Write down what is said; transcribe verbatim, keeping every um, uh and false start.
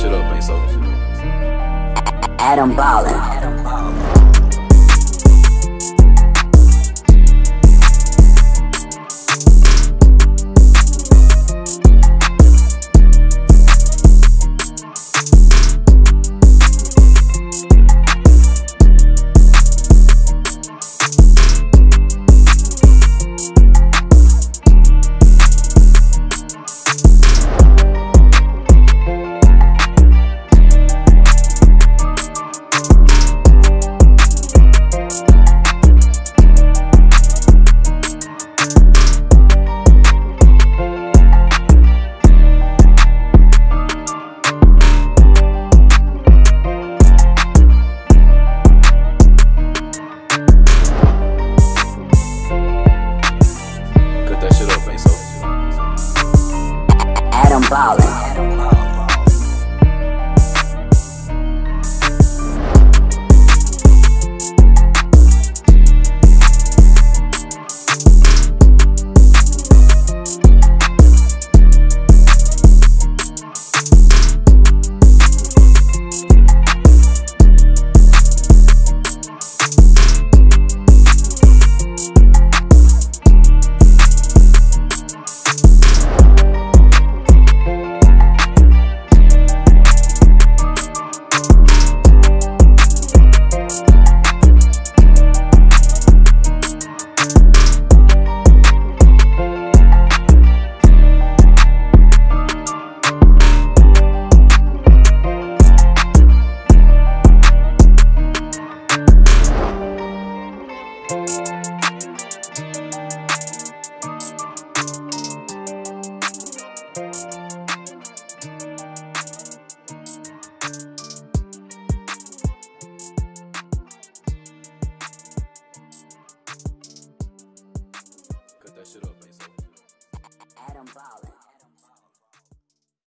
shit up, man. So Adam Ballin. Adam Ballin. Ballin'. Adam Ballin'. Adam Ballin.